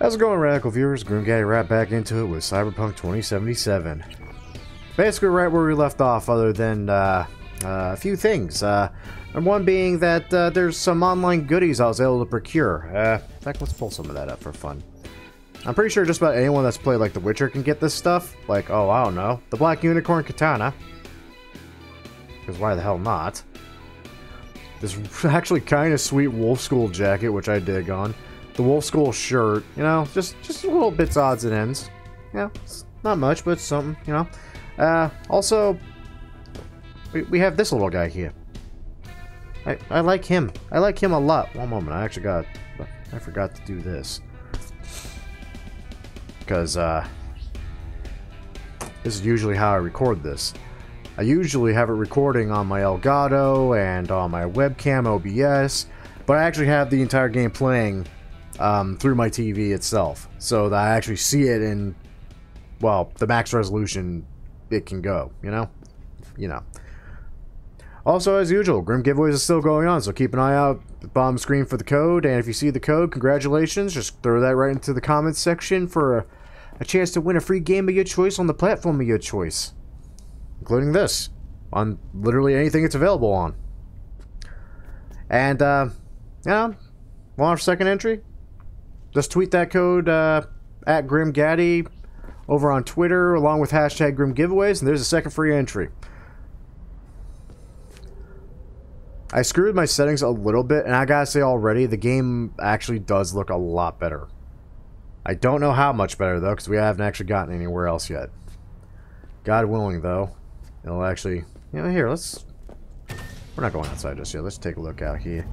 How's it going, Radical viewers? GrimGiveaways right back into it with Cyberpunk 2077. Basically right where we left off, other than a few things. And one being that there's some online goodies I was able to procure. In fact, let's pull some of that up for fun. I'm pretty sure just about anyone that's played like The Witcher can get this stuff. Like, oh, I don't know, the Black Unicorn Katana. Because why the hell not? This actually kind of sweet Wolf School jacket, which I dig on. The Wolf School shirt, you know, just little bits, odds and ends. Yeah, it's not much, but it's something, you know. Also, we have this little guy here. I like him. I like him a lot. One moment, I forgot to do this. Because, this is usually how I record this. I usually have it recording on my Elgato and on my webcam OBS, but I actually have the entire game playing through my TV itself, so that I actually see it in, well, the max resolution it can go, you know? Also, as usual, Grim Giveaways is still going on, so keep an eye out at the bottom screen for the code, and if you see the code, congratulations, just throw that right into the comments section for a chance to win a free game of your choice on the platform of your choice. Including this, on literally anything it's available on. And, yeah, launch second entry. Just tweet that code at GrimGaddy over on Twitter, along with hashtag GrimGiveaways, and there's a second free entry. I screwed my settings a little bit, and I gotta say already, the game actually does look a lot better. I don't know how much better, though, because we haven't actually gotten anywhere else yet. God willing, though. It'll actually, you know, here, let's, we're not going outside just yet. Let's take a look out here.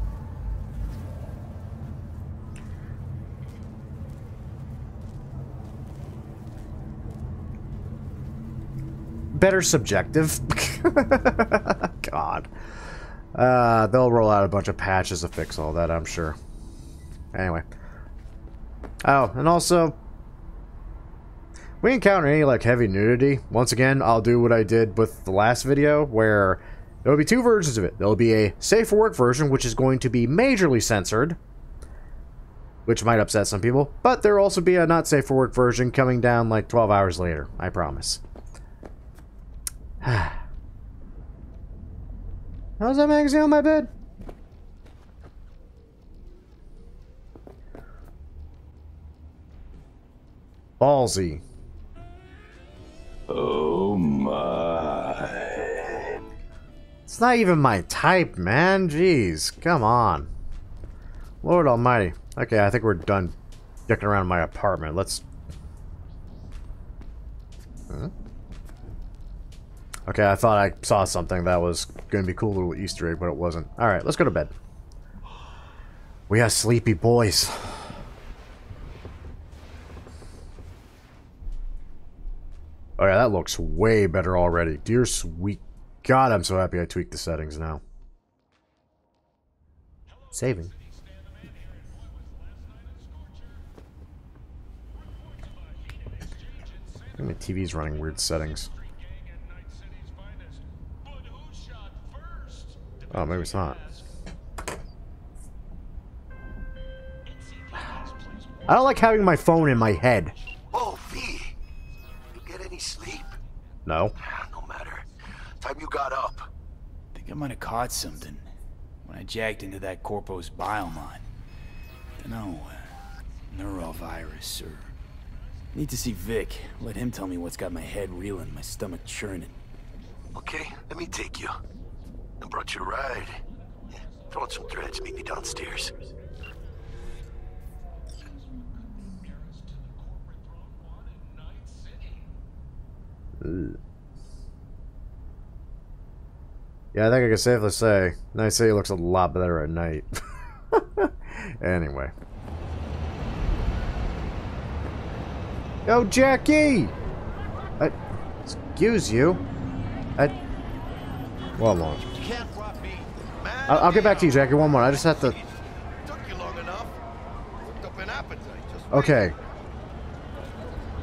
Better subjective. God. They'll roll out a bunch of patches to fix all that, I'm sure. Anyway. Oh, and also, we encounter any like heavy nudity, once again, I'll do what I did with the last video, where there will be two versions of it. There will be a safe for work version, which is going to be majorly censored, which might upset some people, but there will also be a not safe for work version coming down like 12 hours later, I promise. How's that magazine on my bed? Ballsy. Oh my. It's not even my type, man. Jeez, come on. Lord almighty. Okay, I think we're done dicking around in my apartment. Let's... Huh? Okay, I thought I saw something that was going to be cool, little Easter egg, but it wasn't. Alright, let's go to bed. We are sleepy boys. Oh yeah, that looks way better already. Dear sweet God, I'm so happy I tweaked the settings now. Saving. I think my TV's running weird settings. Oh, maybe it's not. I don't like having my phone in my head. Sleep? No. No matter. Time you got up. I think I might have caught something when I jacked into that corpo's biomon. Dunno, neurovirus or... Need to see Vic. Let him tell me what's got my head reeling, my stomach churning. Okay, let me take you. I brought you a ride. Yeah, throw in some threads, meet me downstairs. Yeah, I think I can safely say Night City looks a lot better at night. Anyway. Yo, Jackie! Excuse you. Well, long. I'll get back to you, Jackie. One more. I just have to... Okay.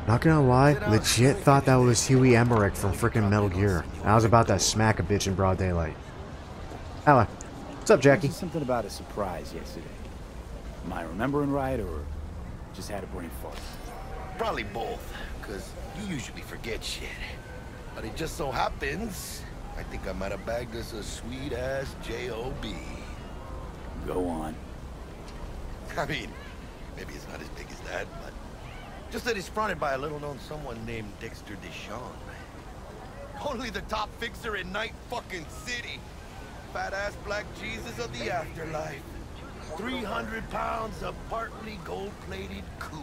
Not gonna lie, legit thought that was Huey Emmerich from frickin' Metal Gear. And I was about to smack a bitch in broad daylight. Hello. What's up, Jackie? Something about a surprise yesterday. Am I remembering right, or Just had a brain fart. Probably both, because you usually forget shit. But it just so happens, I think I might have bagged us a sweet-ass J.O.B. Go on. I mean, maybe it's not as big as that, but... just that he's fronted by a little-known someone named Dexter Deshawn. Only the top fixer in Night fucking City. Fat-ass black Jesus of the afterlife. 300 pounds of partly gold-plated coup.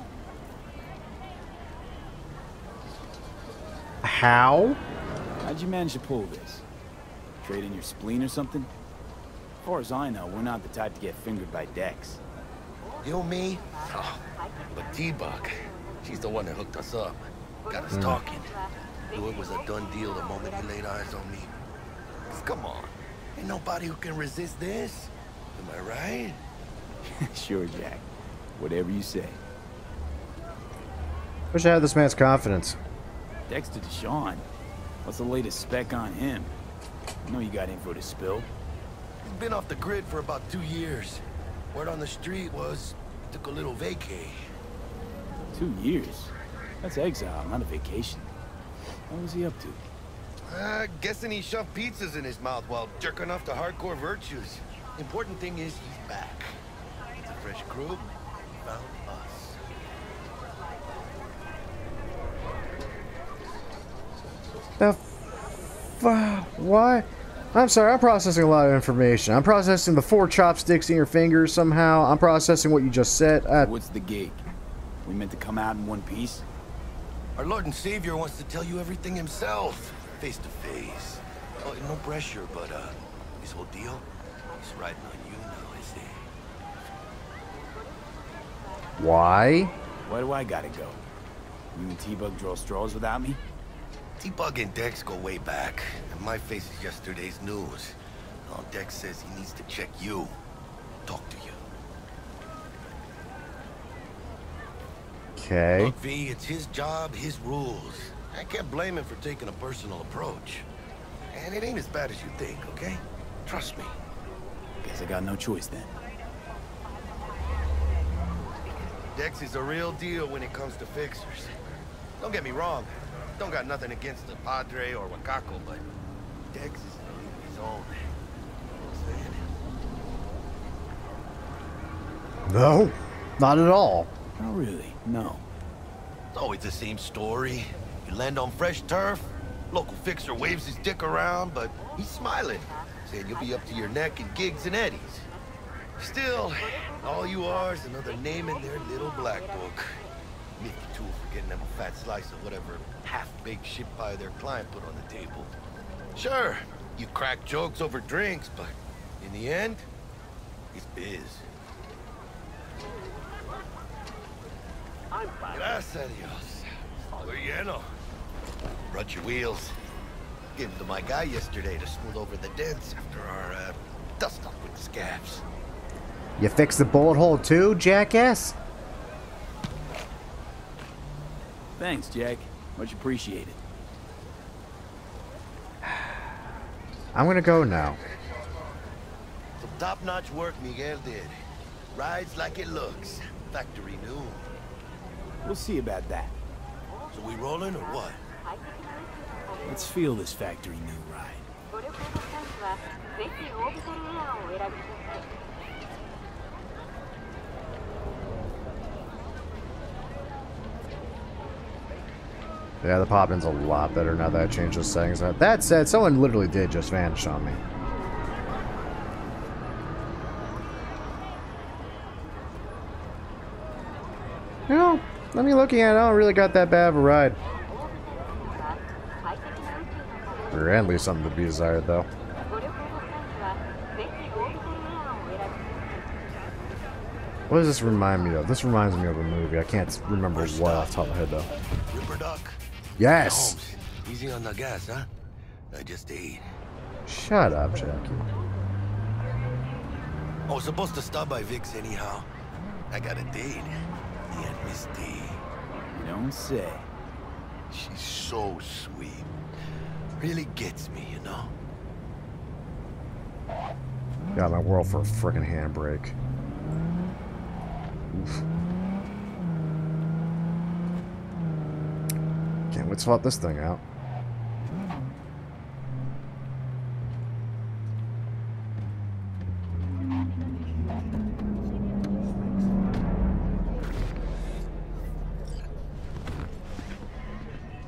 How? How'd you manage to pull this? Trade in your spleen or something? As far as I know, we're not the type to get fingered by Dex. You, me? Oh, but T-Bug, she's the one that hooked us up. Got us talking. Knew it was a done deal the moment he laid eyes on me. Come on, ain't nobody who can resist this. Am I right? Sure, Jack. Whatever you say. Wish I had this man's confidence. Dexter Deshawn. What's the latest spec on him? I know you got info to spill. He's been off the grid for about 2 years. Word on the street was took a little vacay. 2 years? That's exile, not a vacation. What was he up to? Guessing he shoved pizzas in his mouth while jerking off to hardcore virtues. Important thing is he's back. It's a fresh crew. He found us. The why? I'm sorry, I'm processing a lot of information. I'm processing the 4 chopsticks in your fingers somehow. I'm processing what you just said. What's the gig? We meant to come out in one piece? Our Lord and Savior wants to tell you everything himself, face to face. Oh, no pressure, but this whole deal is riding on you now, is it? Why? Why do I gotta go? You and T-Bug draw straws without me? T-Bug and Dex go way back, and my face is yesterday's news. Now Dex says he needs to check you, talk to you. Okay. Look, V, it's his job, his rules. I can't blame him for taking a personal approach. And it ain't as bad as you think, okay? Trust me. Guess I got no choice then. Dex is a real deal when it comes to fixers. Don't get me wrong. Don't got nothing against the Padre or Wakako, but Dex is his own. No, not at all. Not really, no. It's always the same story. You land on fresh turf, local fixer waves his dick around, but he's smiling, saying you'll be up to your neck in gigs and eddies. Still, all you are is another name in their little black book. Nifty tool for getting them a fat slice of whatever half-baked shit pie their client put on the table. Sure, you crack jokes over drinks, but in the end, it's biz. Gracias a Dios. Lleno. Brought your wheels. Gave them to my guy yesterday to smooth over the dents after our dust-up with the scabs. You fixed the bullet hole too, jackass? Thanks, Jack. Much appreciated. I'm gonna go now. Some top-notch work Miguel did. Rides like it looks. Factory new. We'll see about that. So we rolling or what? Let's feel this factory new ride. Yeah, the pop-in's a lot better now that I changed those settings. That said, someone literally did just vanish on me. You know, I mean, looking at it, I don't really got that bad of a ride. Grandly something to be desired, though. What does this remind me of? This reminds me of a movie. I can't remember what off the top of my head, though. Ripper Duck. Yes! Holmes. Easy on the gas, huh? I just ate. Shut up, Jackie. I was supposed to stop by Vic's anyhow. I got a date. Me and Miss D. You don't say. She's so sweet. Really gets me, you know? Got my world for a frickin' handbrake. Oof. Let's swap this thing out.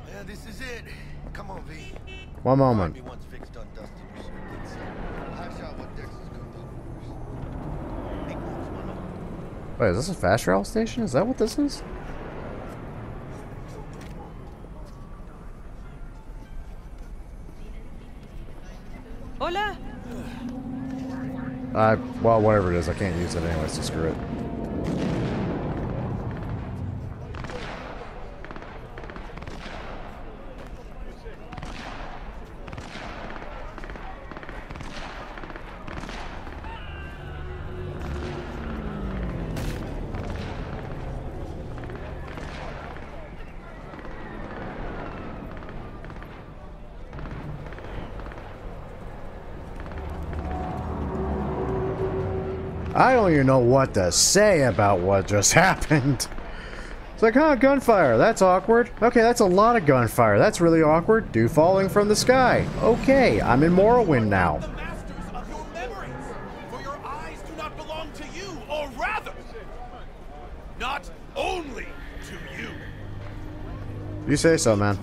Yeah, this is it. Come on, V. One moment. Wait, is this a fast rail station? Is that what this is? Hola. Well, whatever it is, I can't use it anyway, so screw it. I don't even know what to say about what just happened. It's like, huh, gunfire. That's awkward. Okay, that's a lot of gunfire. That's really awkward. Dew falling from the sky. Okay, I'm in Morrowind now. The masters of your memories, for your eyes do not belong to you, or rather, not only to you. You say so, man.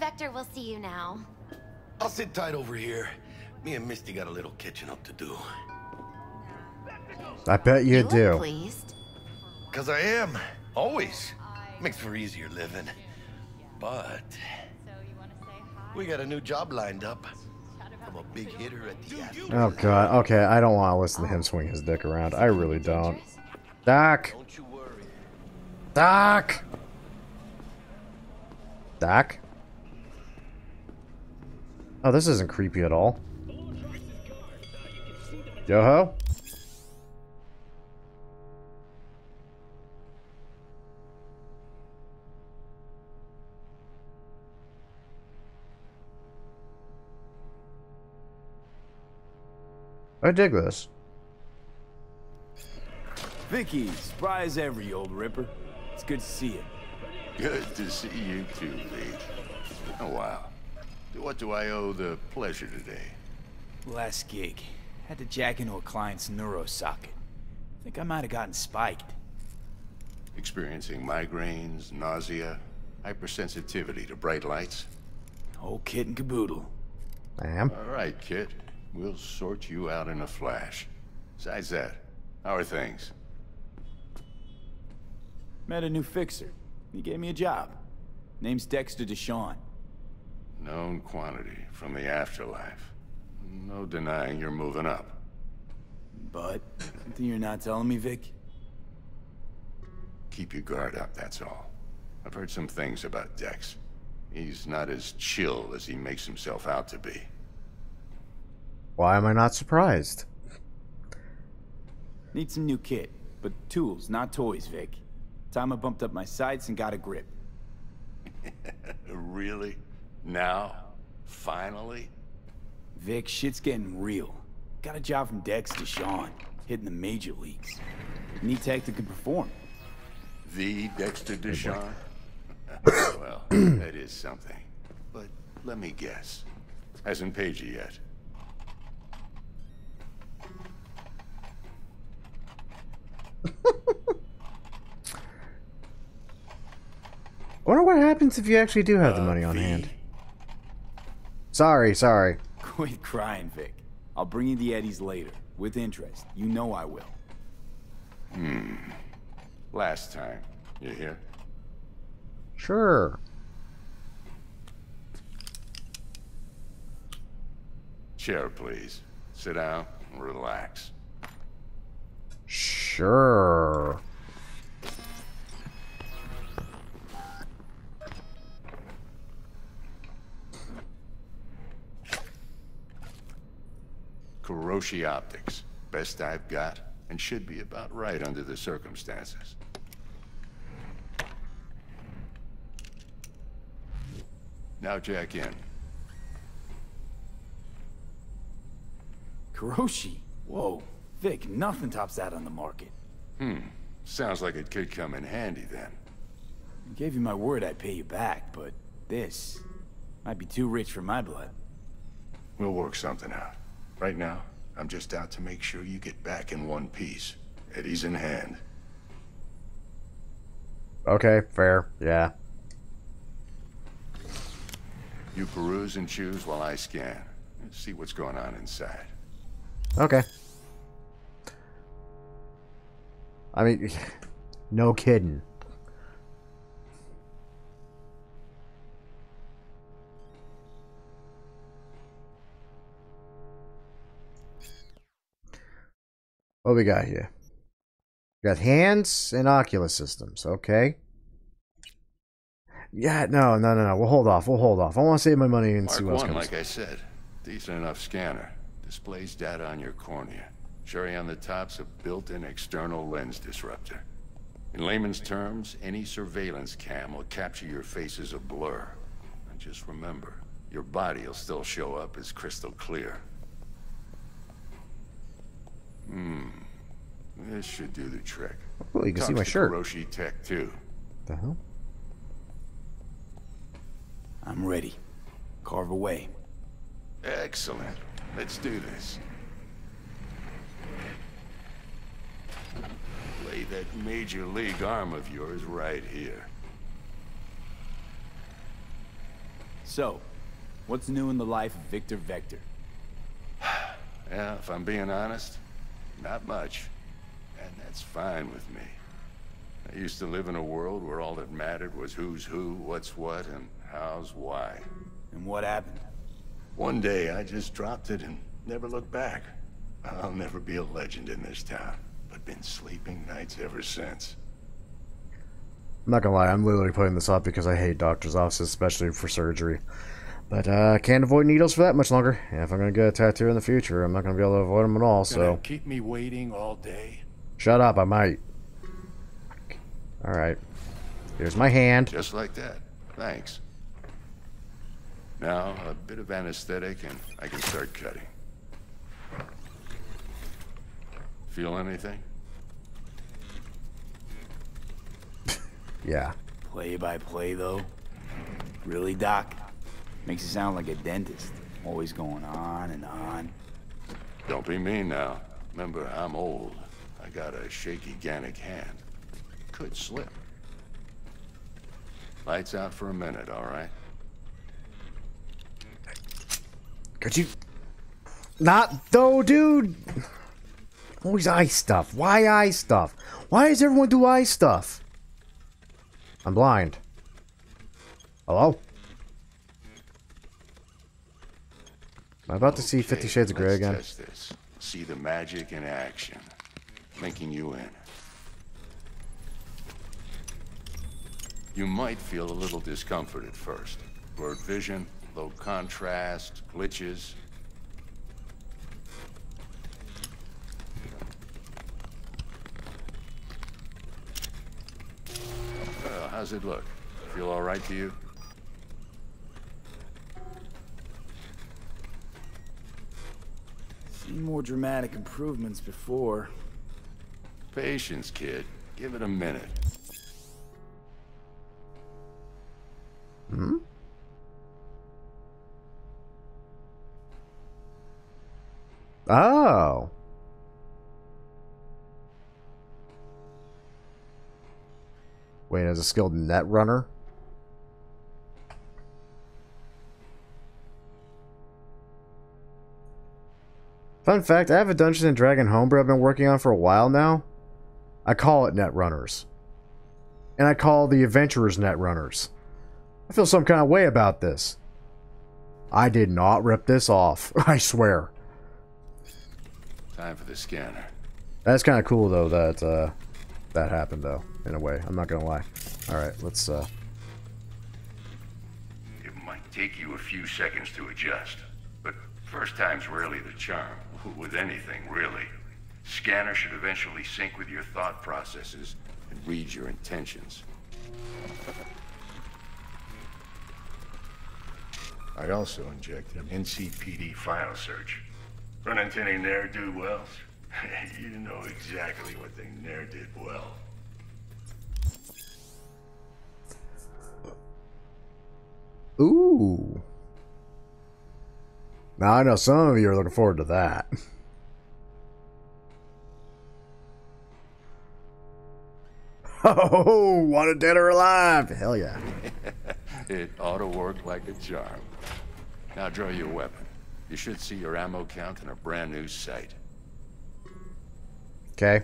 Vector, we'll see you now. I'll sit tight over here. Me and Misty got a little catching up to do. I bet you do. Pleased? Because I am. Always. Makes for easier living. But we got a new job lined up. I'm a big hitter at the end. Oh, God. Okay, I don't want to listen to him swing his dick around. I really don't. Doc! Doc! Doc? Oh, this isn't creepy at all. Yo-ho? I dig this. Vicky, surprise every old ripper. It's good to see you. Good to see you too, Lee. Oh, wow. What do I owe the pleasure today? Last gig. Had to jack into a client's neuro socket. Think I might have gotten spiked. Experiencing migraines, nausea, hypersensitivity to bright lights. Whole kit and caboodle. I am. All right, Kit. We'll sort you out in a flash. Besides that, how are things? Met a new fixer. He gave me a job. Name's Dexter Deshawn. Known quantity from the afterlife. No denying you're moving up. But something you're not telling me, Vic? Keep your guard up, that's all. I've heard some things about Dex. He's not as chill as he makes himself out to be. Why am I not surprised? Need some new kit, but tools, not toys, Vic. Time I bumped up my sights and got a grip. Really? Now? Finally? Vic, shit's getting real. Got a job from Dex Deshawn, hitting the major leagues. Need tech that can perform. The Dexter Deshawn? Well, that is something. But let me guess. Hasn't paid you yet. I wonder what happens if you actually do have the money on hand. Sorry. Quit crying, Vic. I'll bring you the Eddies later. With interest. You know I will. Last time. You hear? Sure. Chair, please. Sit down and relax. Sure. Kiroshi optics. Best I've got, and should be about right under the circumstances. Now jack in. Kiroshi? Whoa. thick. Nothing tops that on the market. Hmm. Sounds like it could come in handy then. I gave you my word I'd pay you back, but this might be too rich for my blood. We'll work something out. Right now, I'm just out to make sure you get back in one piece. Eddie's in hand. Okay, fair. Yeah. You peruse and choose while I scan. Let's see what's going on inside. Okay. I mean, no kidding. What we got here? We got hands and ocular systems. Okay. Yeah, no. We'll hold off. I want to save my money and see what else comes. Like I said, decent enough scanner. Displays data on your cornea. Cherry on the top's a built-in external lens disruptor. In layman's terms, any surveillance cam will capture your face as a blur. And just remember, your body will still show up as crystal clear. Hmm. This should do the trick. Oh, you can see my shirt. Kiroshi Tech too. The hell? I'm ready. Carve away. Excellent. Let's do this. Lay that major league arm of yours right here. So, what's new in the life of Victor Vector? Yeah, if I'm being honest, not much. And that's fine with me. I used to live in a world where all that mattered was who's who, what's what, and how's why. And what happened? One day, I just dropped it and never looked back. I'll never be a legend in this town, but been sleeping nights ever since. I'm not gonna lie, I'm literally putting this up because I hate doctor's offices, especially for surgery. But I can't avoid needles for that much longer. And if I'm gonna get a tattoo in the future, I'm not gonna be able to avoid them at all, so... keep me waiting all day? Shut up, I might. Alright. Here's my hand. Just like that. Thanks. Now, a bit of anesthetic and I can start cutting. Feel anything? Yeah. Play by play, though? Really, Doc? Makes you sound like a dentist. Always going on and on. Don't be mean now. Remember, I'm old. I got a shaky Gannic hand. Could slip. Lights out for a minute, all right? Could you... Not though, dude! Always eye stuff. Why eye stuff? Why does everyone do eye stuff? I'm blind. Hello? Am I about to see 50 Shades of Grey again? Test this. See the magic in action. Linking you in. You might feel a little discomfort at first. Blurred vision, low contrast, glitches. Well, how's it look? Feel all right to you? Seen more dramatic improvements before. Patience, kid. Give it a minute. Hmm? Oh. Wait, as a skilled Netrunner? Fun fact, I have a Dungeons & Dragons homebrew I've been working on for a while now. I call it Netrunners. And I call the adventurers Netrunners. I feel some kind of way about this. I did not rip this off, I swear. Time for the scanner. That's kind of cool though that that happened though, in a way. I'm not gonna lie. Alright, let's It might take you a few seconds to adjust, but first time's rarely the charm with anything really. Scanner should eventually sync with your thought processes and read your intentions. I also injected an NCPD file search. Run into any ne'er-do-wells? You know exactly what they ne'er did well. Ooh. Now I know some of you are looking forward to that. Oh, want it dead or alive? Hell yeah. It ought to work like a charm. Now draw your weapon. You should see your ammo count in a brand new sight. Okay.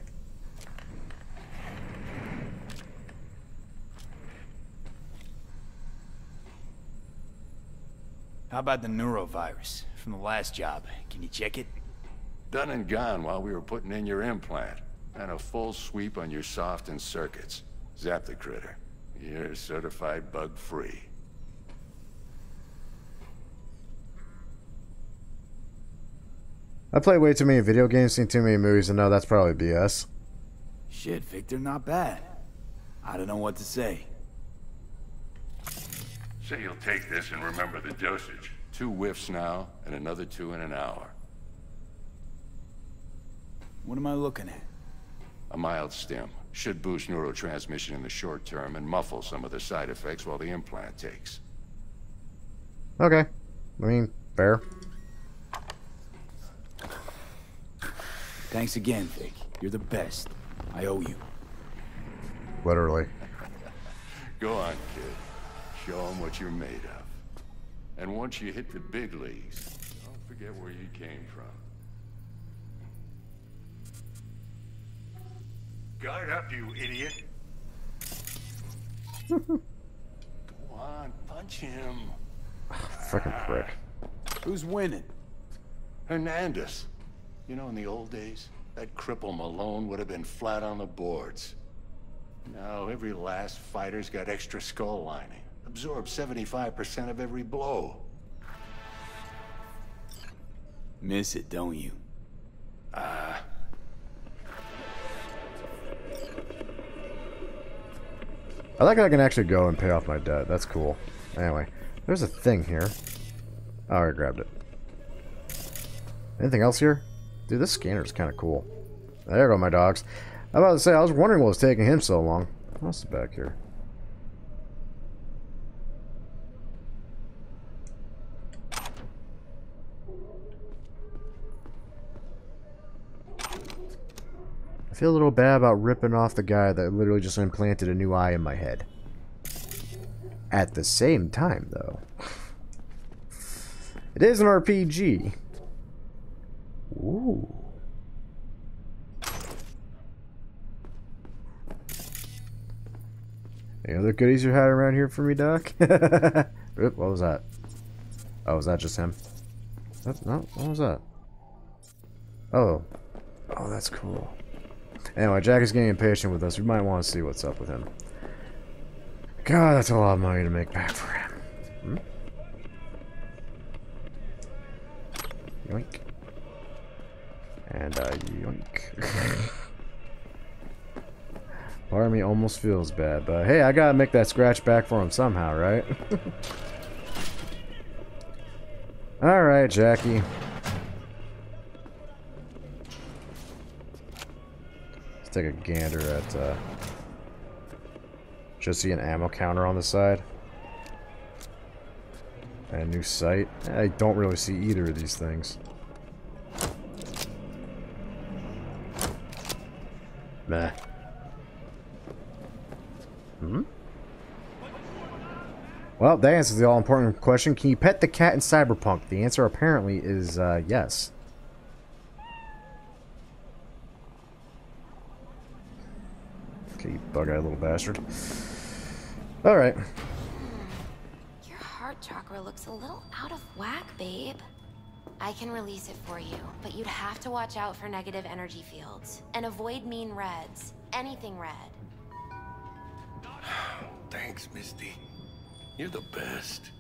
How about the neurovirus from the last job? Can you check it? Done and gone while we were putting in your implant. And a full sweep on your soft and circuits. Zap the critter. You're certified bug-free. I play way too many video games, seen too many movies, and no, that's probably BS. Shit, Victor, not bad. I don't know what to say. Say you'll take this and remember the dosage. 2 whiffs now, and another 2 in an hour. What am I looking at? A mild stim. Should boost neurotransmission in the short term and muffle some of the side effects while the implant takes. Okay. I mean, fair. Thanks again, Vic. You're the best. I owe you. Literally. Go on, kid. Show them what you're made of. And once you hit the big leagues, don't forget where you came from. Guard up, you idiot. Go on, punch him. Fucking prick. Who's winning? Hernandez. You know, in the old days, that cripple Malone would have been flat on the boards. Now, every last fighter's got extra skull lining. Absorbs 75% of every blow. Miss it, don't you? I like how I can actually go and pay off my debt. That's cool. Anyway, there's a thing here. Oh, I already grabbed it. Anything else here? Dude, this scanner's kind of cool. There go my dogs. I was about to say, I was wondering what was taking him so long. What's back here? I feel a little bad about ripping off the guy that literally just implanted a new eye in my head. At the same time, though. It is an RPG. Ooh. Any other goodies you had around here for me, Doc? Oop, what was that? Oh, was that just him? That's not. What was that? Oh. Oh, that's cool. Anyway, Jack is getting impatient with us. We might want to see what's up with him. God, that's a lot of money to make back for him. Hmm? Yoink. And yoink. Part of me almost feels bad, but hey, I gotta make that scratch back for him somehow, right? Alright, Jackie. Let's take a gander at just see an ammo counter on the side. And a new sight. I don't really see either of these things. Meh. Hmm? Well, that answers the all-important question. Can you pet the cat in Cyberpunk? The answer apparently is yes. Okay, you bug-eyed little bastard. Alright. Your heart chakra looks a little out of whack, babe. I can release it for you, but you'd have to watch out for negative energy fields. And avoid mean reds. Anything red. Thanks, Misty. You're the best.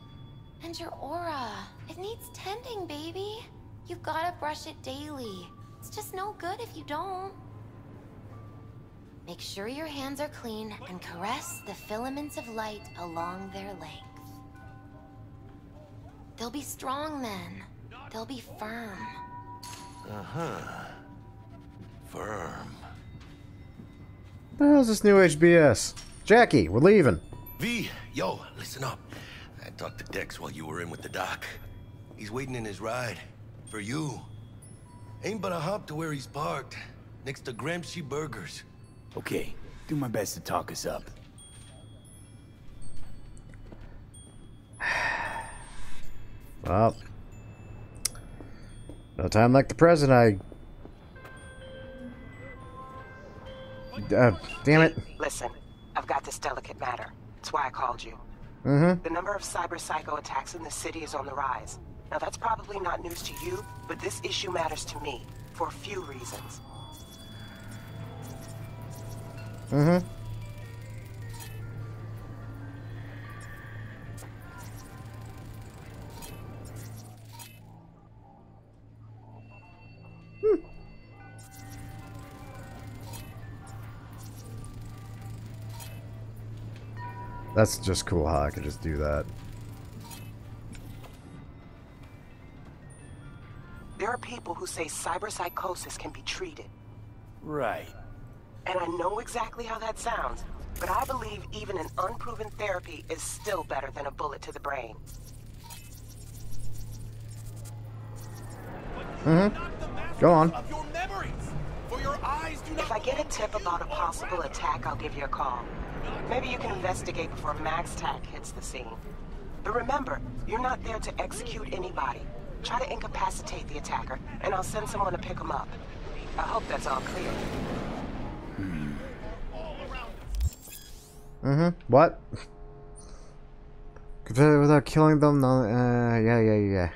And your aura. It needs tending, baby. You've gotta brush it daily. It's just no good if you don't. Make sure your hands are clean and caress the filaments of light along their length. They'll be strong then. They'll be firm. Uh-huh. Firm. What the hell's this new age BS? Jackie, we're leaving. V, yo, listen up. I talked to Dex while you were in with the doc. He's waiting in his ride. For you. Ain't but a hop to where he's parked. Next to Gramsci Burgers. Okay, do my best to talk us up. Well, no time like the present. Damn it. Listen, I've got this delicate matter. That's why I called you. The number of cyber psycho attacks in the city is on the rise. Now that's probably not news to you, but this issue matters to me for a few reasons. That's just cool how I could just do that. There are people who say cyberpsychosis can be treated. Right. And I know exactly how that sounds, but I believe even an unproven therapy is still better than a bullet to the brain. Go on. If I get a tip about a possible attack, I'll give you a call. Maybe you can investigate before Max Tac hits the scene. But remember, you're not there to execute anybody. Try to incapacitate the attacker, and I'll send someone to pick him up. I hope that's all clear. What? Without killing them? No, yeah.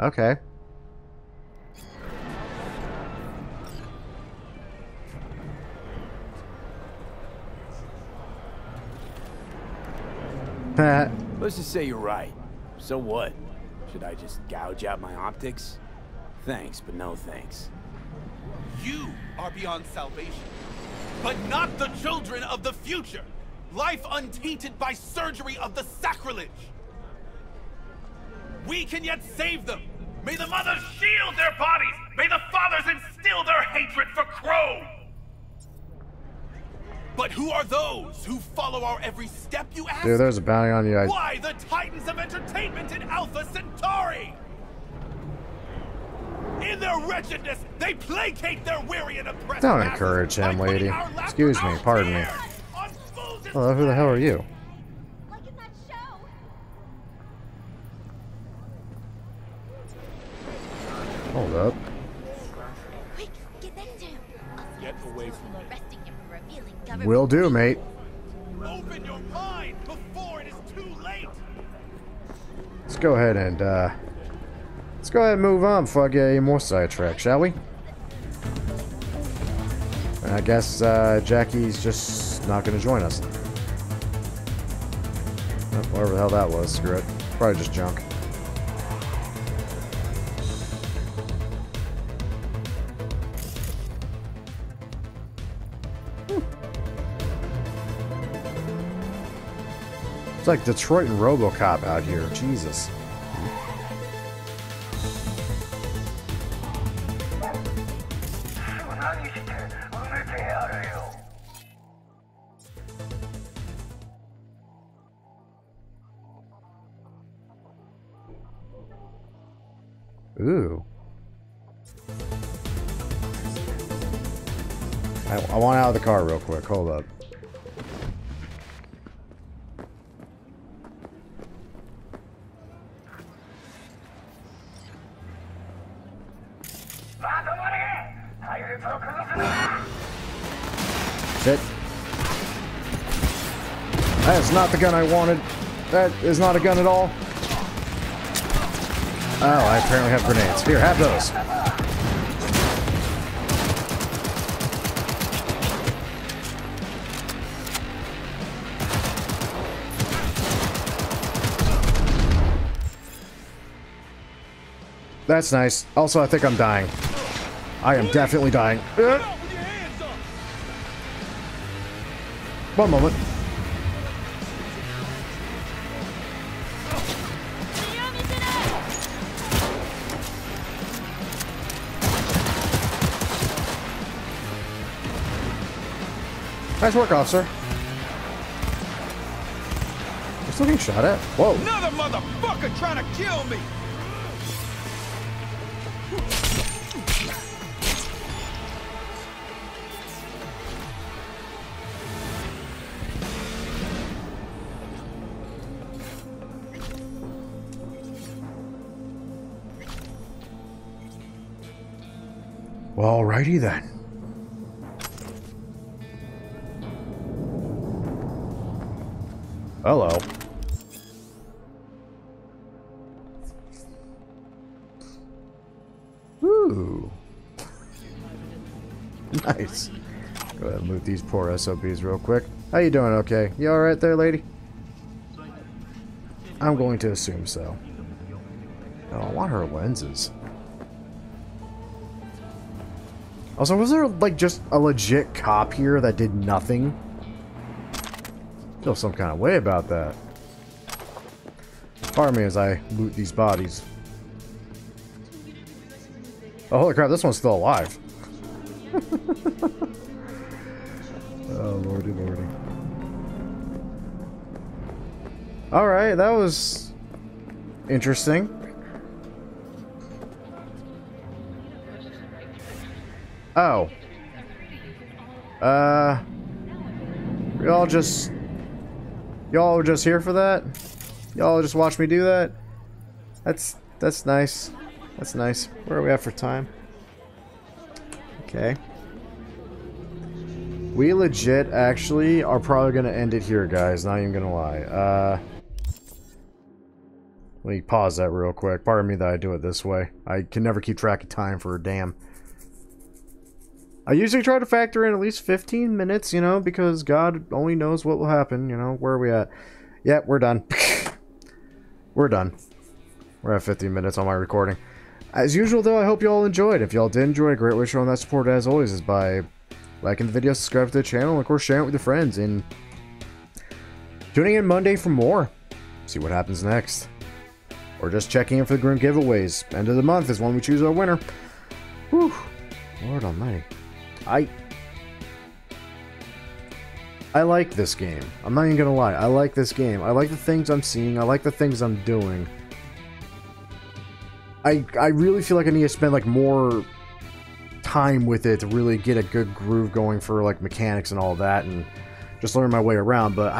Okay. Let's just say you're right. So what? Should I just gouge out my optics? Thanks, but no thanks. You are beyond salvation, but not the children of the future. Life untainted by surgery of the sacrilege. We can yet save them! May the mothers shield their bodies! May the fathers instill their hatred for Crow! But who are those who follow our every step, you ask? Dude, there's a bounty on you. Why the titans of entertainment in Alpha Centauri? In their wretchedness, they placate their weary and oppressed. Don't encourage him, lady. Excuse me, pardon me. Hello, who the hell are you? Hold up. Quick, get that down. Get away from me. Arresting him for revealing government. Will do, mate. Open your mind before it is too late. Let's go ahead and move on before I get any more sidetracked, shall we? And I guess Jackie's just not gonna join us. Oh, whatever the hell that was, screw it. Probably just junk. It's like Detroit and RoboCop out here. Jesus. Ooh. I want out of the car real quick. Hold up. Shit. That is not the gun I wanted. That is not a gun at all. Oh, I apparently have grenades. Here, have those. That's nice. Also, I think I'm dying. I am definitely dying. One moment. Nice work, officer. We're still getting shot at. Whoa. Another motherfucker trying to kill me. Well, alrighty then. Hello. Ooh. Nice. Go ahead and loot these poor SOBs real quick. How you doing? Okay. You alright there, lady? I'm going to assume so. No, I want her lenses. Also, was there, like, just a legit cop here that did nothing? Feel some kind of way about that. Pardon me as I loot these bodies. Oh, holy crap, this one's still alive. Oh, lordy, lordy. Alright, that was interesting. Oh. Y'all are just here for that? Y'all just watch me do that? That's nice. That's nice. Where are we at for time? Okay. We legit actually are probably gonna end it here, guys, not even gonna lie. Let me pause that real quick. Pardon me that I do it this way. I can never keep track of time for a damn. I usually try to factor in at least 15 minutes, you know, because God only knows what will happen, you know. Where are we at? Yeah, we're done. We're done. We're at 15 minutes on my recording. As usual, though, I hope you all enjoyed. If you all did enjoy, a great way to show that support, as always, is by liking the video, subscribe to the channel, and, of course, sharing it with your friends. And tuning in Monday for more. See what happens next. Or just checking in for the Grim Giveaways. End of the month is when we choose our winner. Whew. Lord almighty. I like this game. I'm not even gonna lie. I like this game. I like the things I'm seeing. I like the things I'm doing. I really feel like I need to spend like more time with it to really get a good groove going for like mechanics and all that and just learn my way around, but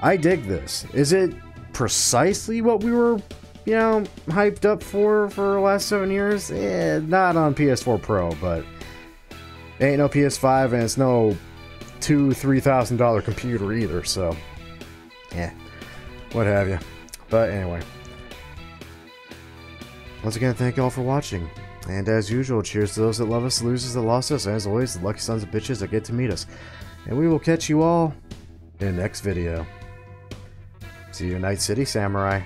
I dig this. Is it precisely what we were, you know, hyped up for the last 7 years? Eh, not on PS4 Pro, but it ain't no PS5, and it's no $2,000-$3,000 computer either, so yeah, what have you. But anyway, once again, thank you all for watching, and as usual, cheers to those that love us, the losers that lost us, and as always, the lucky sons of bitches that get to meet us. And we will catch you all in the next video. See you in Night City, Samurai.